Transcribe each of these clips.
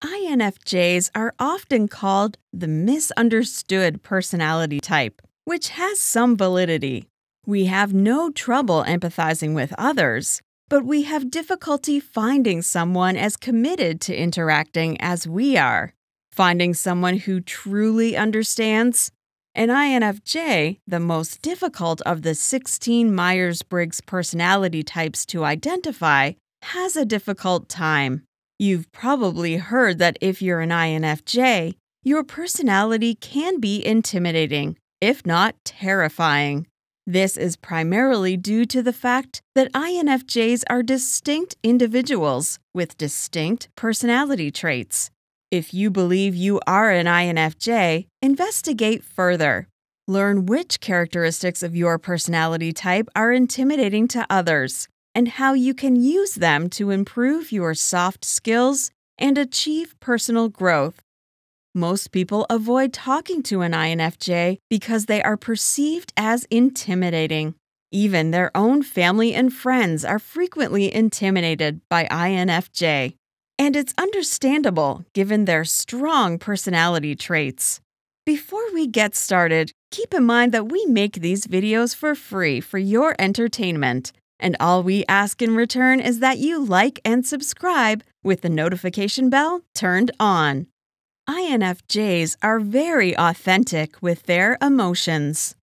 INFJs are often called the misunderstood personality type, which has some validity. We have no trouble empathizing with others, but we have difficulty finding someone as committed to interacting as we are. Finding someone who truly understands? An INFJ, the most difficult of the 16 Myers-Briggs personality types to identify, has a difficult time. You've probably heard that if you're an INFJ, your personality can be intimidating, if not terrifying. This is primarily due to the fact that INFJs are distinct individuals with distinct personality traits. If you believe you are an INFJ, investigate further. Learn which characteristics of your personality type are intimidating to others, and how you can use them to improve your soft skills and achieve personal growth. Most people avoid talking to an INFJ because they are perceived as intimidating. Even their own family and friends are frequently intimidated by INFJ. And it's understandable given their strong personality traits. Before we get started, keep in mind that we make these videos for free for your entertainment. And all we ask in return is that you like and subscribe with the notification bell turned on. INFJs are very authentic with their emotions.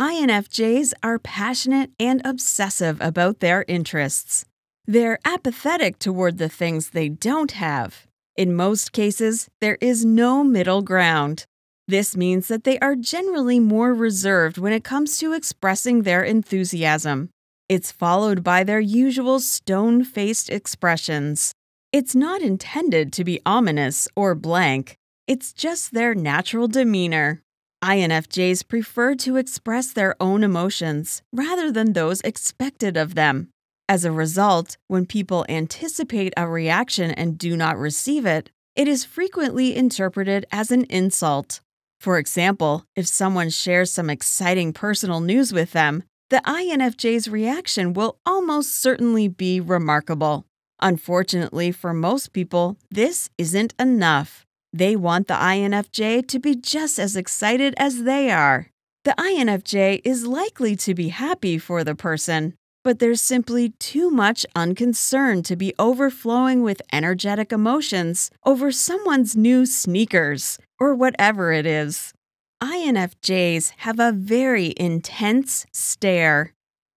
INFJs are passionate and obsessive about their interests. They're apathetic toward the things they don't have. In most cases, there is no middle ground. This means that they are generally more reserved when it comes to expressing their enthusiasm. It's followed by their usual stone-faced expressions. It's not intended to be ominous or blank. It's just their natural demeanor. INFJs prefer to express their own emotions rather than those expected of them. As a result, when people anticipate a reaction and do not receive it, it is frequently interpreted as an insult. For example, if someone shares some exciting personal news with them, the INFJ's reaction will almost certainly be remarkable. Unfortunately for most people, this isn't enough. They want the INFJ to be just as excited as they are. The INFJ is likely to be happy for the person, but there's simply too much unconcern to be overflowing with energetic emotions over someone's new sneakers or whatever it is. INFJs have a very intense stare.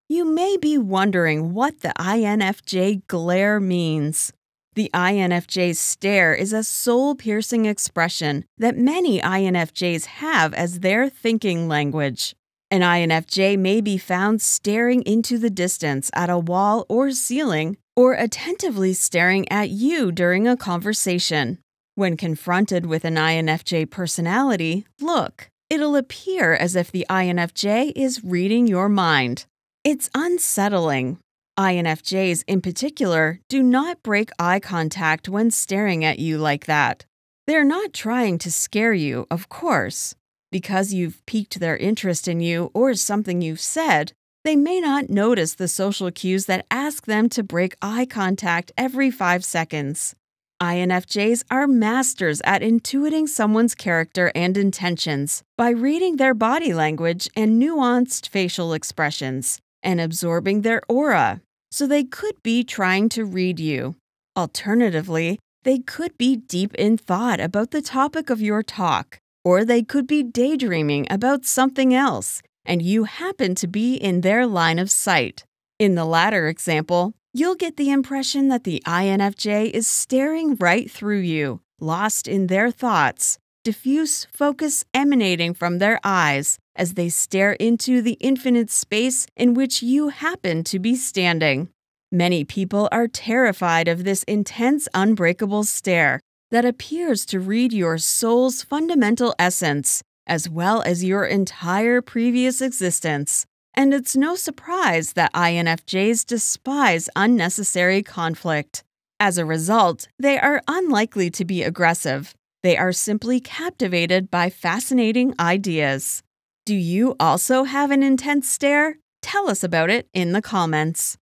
You may be wondering what the INFJ glare means. The INFJ's stare is a soul-piercing expression that many INFJs have as their thinking language. An INFJ may be found staring into the distance at a wall or ceiling, or attentively staring at you during a conversation. When confronted with an INFJ personality, look. It'll appear as if the INFJ is reading your mind. It's unsettling. INFJs in particular do not break eye contact when staring at you like that. They're not trying to scare you, of course. Because you've piqued their interest in you or something you've said, they may not notice the social cues that ask them to break eye contact every 5 seconds. INFJs are masters at intuiting someone's character and intentions by reading their body language and nuanced facial expressions and absorbing their aura, so they could be trying to read you. Alternatively, they could be deep in thought about the topic of your talk, or they could be daydreaming about something else, and you happen to be in their line of sight. In the latter example, you'll get the impression that the INFJ is staring right through you, lost in their thoughts, diffuse focus emanating from their eyes as they stare into the infinite space in which you happen to be standing. Many people are terrified of this intense, unbreakable stare that appears to read your soul's fundamental essence, as well as your entire previous existence. And it's no surprise that INFJs despise unnecessary conflict. As a result, they are unlikely to be aggressive. They are simply captivated by fascinating ideas. Do you also have an intense stare? Tell us about it in the comments.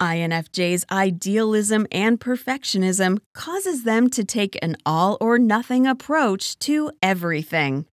INFJ's idealism and perfectionism causes them to take an all-or-nothing approach to everything.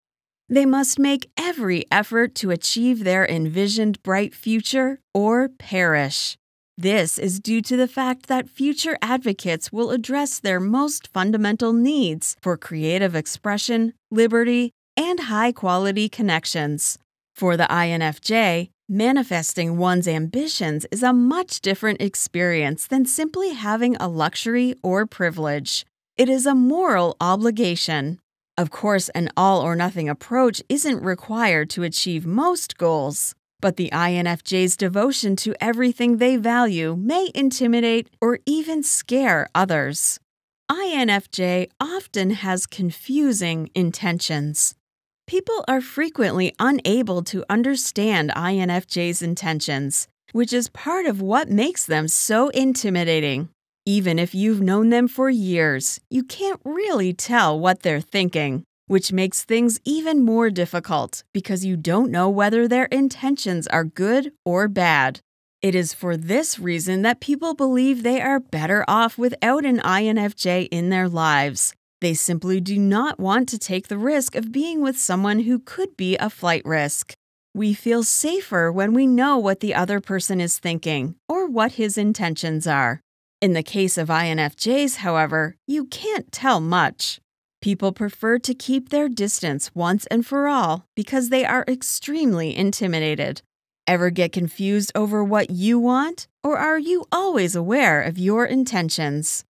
They must make every effort to achieve their envisioned bright future or perish. This is due to the fact that future advocates will address their most fundamental needs for creative expression, liberty, and high-quality connections. For the INFJ, manifesting one's ambitions is a much different experience than simply having a luxury or privilege. It is a moral obligation. Of course, an all-or-nothing approach isn't required to achieve most goals, but the INFJ's devotion to everything they value may intimidate or even scare others. INFJ often has confusing intentions. People are frequently unable to understand INFJ's intentions, which is part of what makes them so intimidating. Even if you've known them for years, you can't really tell what they're thinking, which makes things even more difficult because you don't know whether their intentions are good or bad. It is for this reason that people believe they are better off without an INFJ in their lives. They simply do not want to take the risk of being with someone who could be a flight risk. We feel safer when we know what the other person is thinking or what his intentions are. In the case of INFJs, however, you can't tell much. People prefer to keep their distance once and for all because they are extremely intimidated. Ever get confused over what you want, or are you always aware of your intentions?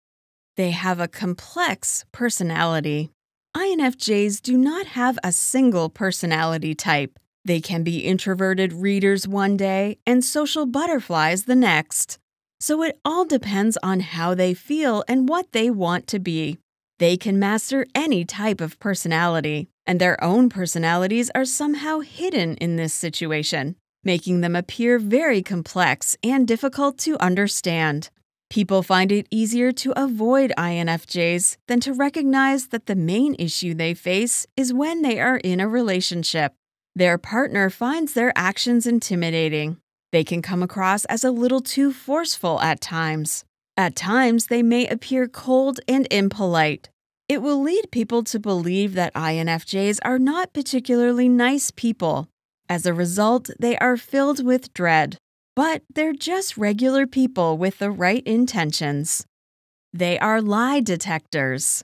They have a complex personality. INFJs do not have a single personality type. They can be introverted readers one day and social butterflies the next. So it all depends on how they feel and what they want to be. They can master any type of personality, and their own personalities are somehow hidden in this situation, making them appear very complex and difficult to understand. People find it easier to avoid INFJs than to recognize that the main issue they face is when they are in a relationship. Their partner finds their actions intimidating. They can come across as a little too forceful at times. At times, they may appear cold and impolite. It will lead people to believe that INFJs are not particularly nice people. As a result, they are filled with dread. But they're just regular people with the right intentions. They are lie detectors.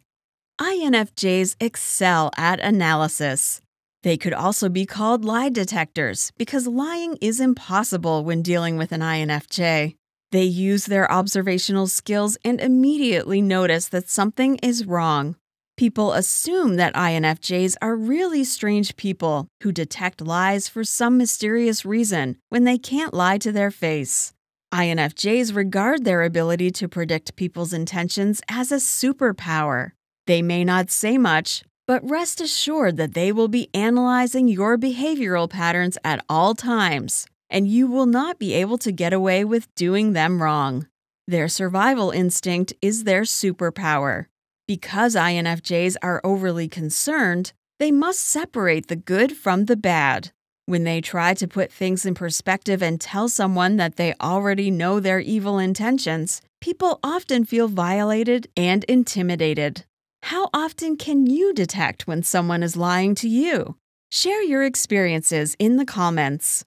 INFJs excel at analysis. They could also be called lie detectors because lying is impossible when dealing with an INFJ. They use their observational skills and immediately notice that something is wrong. People assume that INFJs are really strange people who detect lies for some mysterious reason when they can't lie to their face. INFJs regard their ability to predict people's intentions as a superpower. They may not say much, but rest assured that they will be analyzing your behavioral patterns at all times, and you will not be able to get away with doing them wrong. Their survival instinct is their superpower. Because INFJs are overly concerned, they must separate the good from the bad. When they try to put things in perspective and tell someone that they already know their evil intentions, people often feel violated and intimidated. How often can you detect when someone is lying to you? Share your experiences in the comments.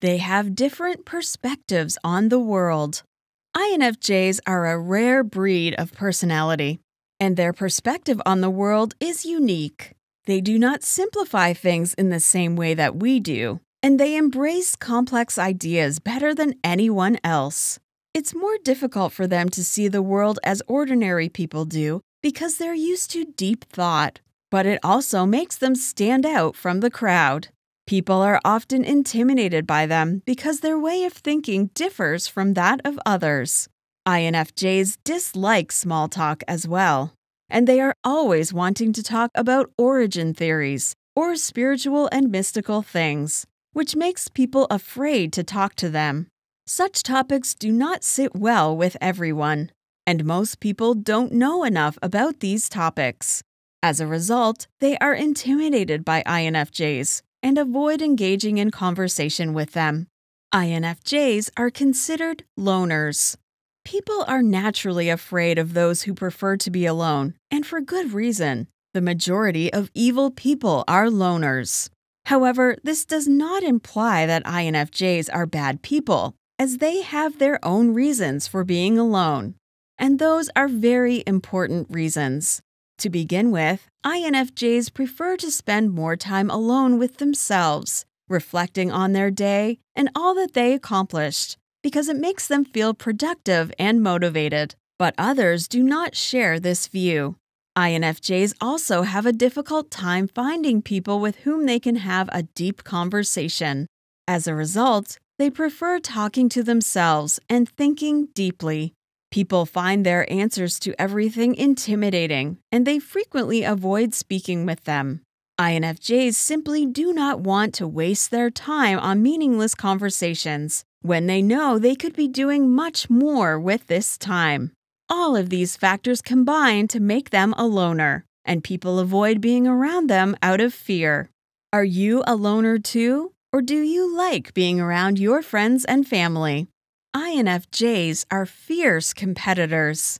They have different perspectives on the world. INFJs are a rare breed of personality, and their perspective on the world is unique. They do not simplify things in the same way that we do, and they embrace complex ideas better than anyone else. It's more difficult for them to see the world as ordinary people do because they're used to deep thought, but it also makes them stand out from the crowd. People are often intimidated by them because their way of thinking differs from that of others. INFJs dislike small talk as well, and they are always wanting to talk about origin theories or spiritual and mystical things, which makes people afraid to talk to them. Such topics do not sit well with everyone, and most people don't know enough about these topics. As a result, they are intimidated by INFJs and avoid engaging in conversation with them. INFJs are considered loners. People are naturally afraid of those who prefer to be alone, and for good reason. The majority of evil people are loners. However, this does not imply that INFJs are bad people, as they have their own reasons for being alone. And those are very important reasons. To begin with, INFJs prefer to spend more time alone with themselves, reflecting on their day and all that they accomplished, because it makes them feel productive and motivated. But others do not share this view. INFJs also have a difficult time finding people with whom they can have a deep conversation. As a result, they prefer talking to themselves and thinking deeply. People find their answers to everything intimidating, and they frequently avoid speaking with them. INFJs simply do not want to waste their time on meaningless conversations when they know they could be doing much more with this time. All of these factors combine to make them a loner, and people avoid being around them out of fear. Are you a loner too, or do you like being around your friends and family? INFJs are fierce competitors.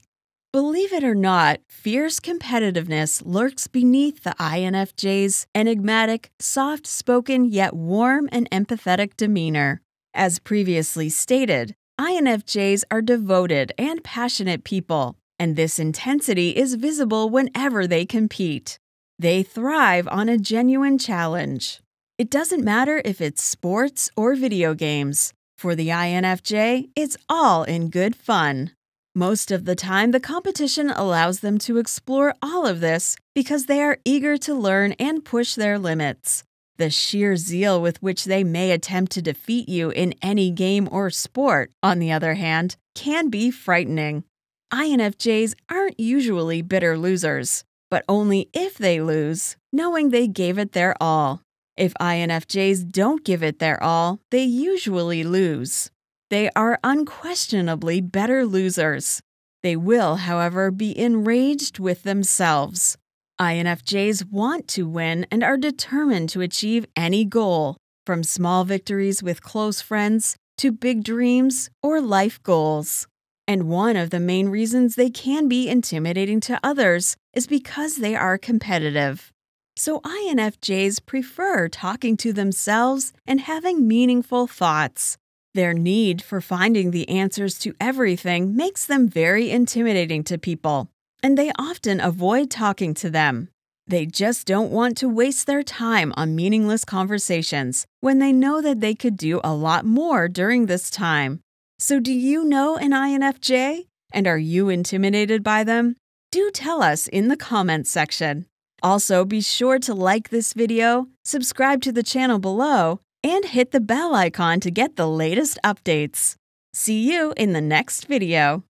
Believe it or not, fierce competitiveness lurks beneath the INFJ's enigmatic, soft-spoken yet warm and empathetic demeanor. As previously stated, INFJs are devoted and passionate people, and this intensity is visible whenever they compete. They thrive on a genuine challenge. It doesn't matter if it's sports or video games. For the INFJ, it's all in good fun. Most of the time, the competition allows them to explore all of this because they are eager to learn and push their limits. The sheer zeal with which they may attempt to defeat you in any game or sport, on the other hand, can be frightening. INFJs aren't usually bitter losers, but only if they lose, knowing they gave it their all. If INFJs don't give it their all, they usually lose. They are unquestionably better losers. They will, however, be enraged with themselves. INFJs want to win and are determined to achieve any goal, from small victories with close friends to big dreams or life goals. And one of the main reasons they can be intimidating to others is because they are competitive. So INFJs prefer talking to themselves and having meaningful thoughts. Their need for finding the answers to everything makes them very intimidating to people, and they often avoid talking to them. They just don't want to waste their time on meaningless conversations when they know that they could do a lot more during this time. So do you know an INFJ? And are you intimidated by them? Do tell us in the comments section. Also, be sure to like this video, subscribe to the channel below, and hit the bell icon to get the latest updates. See you in the next video.